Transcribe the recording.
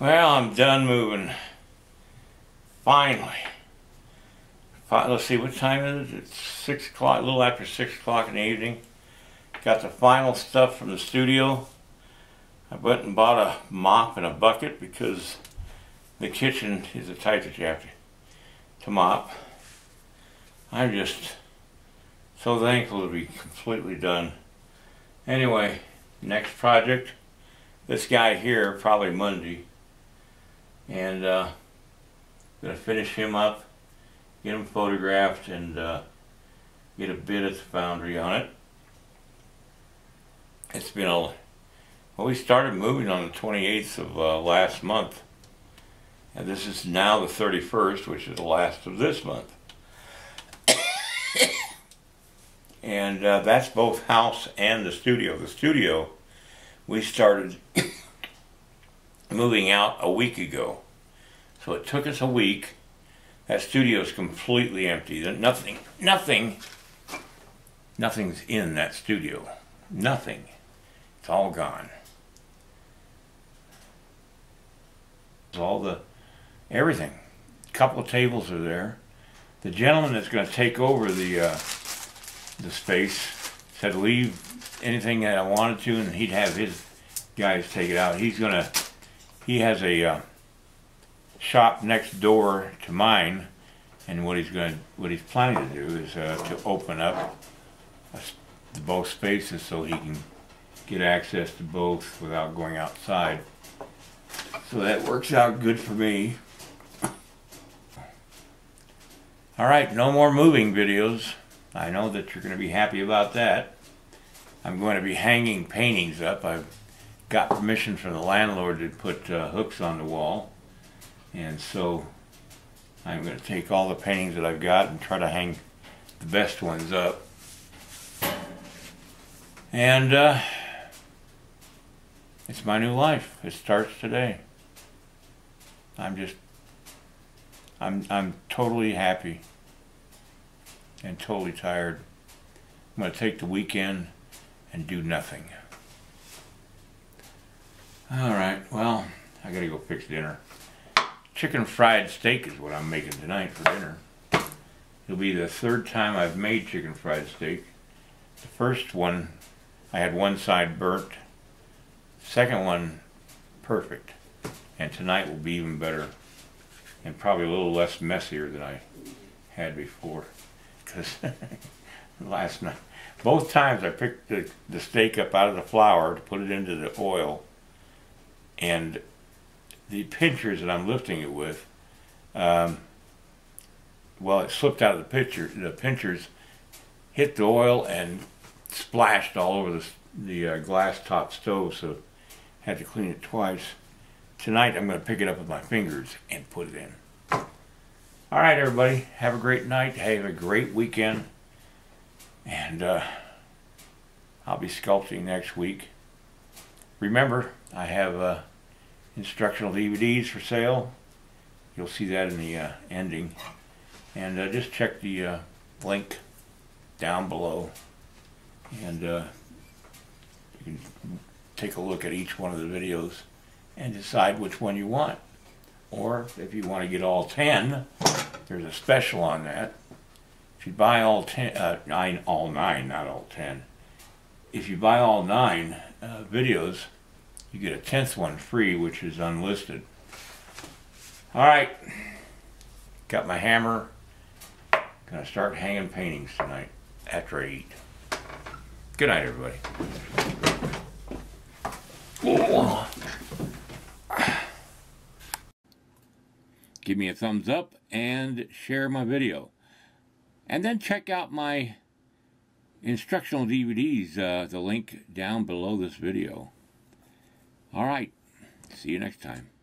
Well, I'm done moving. Finally. Let's see, what time is it? It's 6 o'clock, a little after 6 o'clock in the evening. Got the final stuff from the studio. I went and bought a mop and a bucket because the kitchen is the type that you have to mop. I'm just so thankful to be completely done. Anyway, next project. This guy here, probably Monday. And gonna finish him up, get him photographed, and get a bid at the foundry on it. It's been a, well, we started moving on the 28th of last month, and this is now the 31st, which is the last of this month. And that's both house and the studio. The studio, we started moving out a week ago. So it took us a week. That studio is completely empty. Nothing's in that studio. Nothing. It's all gone. All the, everything. A couple of tables are there. The gentleman that's going to take over the space said leave anything that I wanted to, and he'd have his guys take it out. He's going to, he has a shop next door to mine, and what he's planning to do is to open up both spaces so he can get access to both without going outside. So that works out good for me. All right, no more moving videos. I know that you're going to be happy about that. I'm going to be hanging paintings up. I've got permission from the landlord to put hooks on the wall. And so I'm going to take all the paintings that I've got and try to hang the best ones up. And it's my new life. It starts today. I'm totally happy and totally tired. I'm going to take the weekend and do nothing. All right, well, I got to go fix dinner. Chicken fried steak is what I'm making tonight for dinner. It'll be the third time I've made chicken fried steak. The first one, I had one side burnt. Second one, perfect. And tonight will be even better and probably a little less messier than I had before. Because last night, both times I picked the steak up out of the flour to put it into the oil, and the pinchers that I'm lifting it with, well, it slipped out of the pitcher. The pinchers hit the oil and splashed all over the glass top stove, so I had to clean it twice. Tonight I'm going to pick it up with my fingers and put it in. All right, everybody, have a great night, have a great weekend, and I'll be sculpting next week. Remember, I have instructional DVDs for sale. You'll see that in the ending. And just check the link down below, and you can take a look at each one of the videos and decide which one you want. Or if you want to get all 10, there's a special on that. If you buy all 10, all nine, not all 10. If you buy all 9 videos, you get a 10th one free, which is unlisted. All right, got my hammer. Gonna start hanging paintings tonight after I eat. Good night, everybody. Give me a thumbs up and share my video. And then check out my instructional DVDs, the link down below this video. All right, see you next time.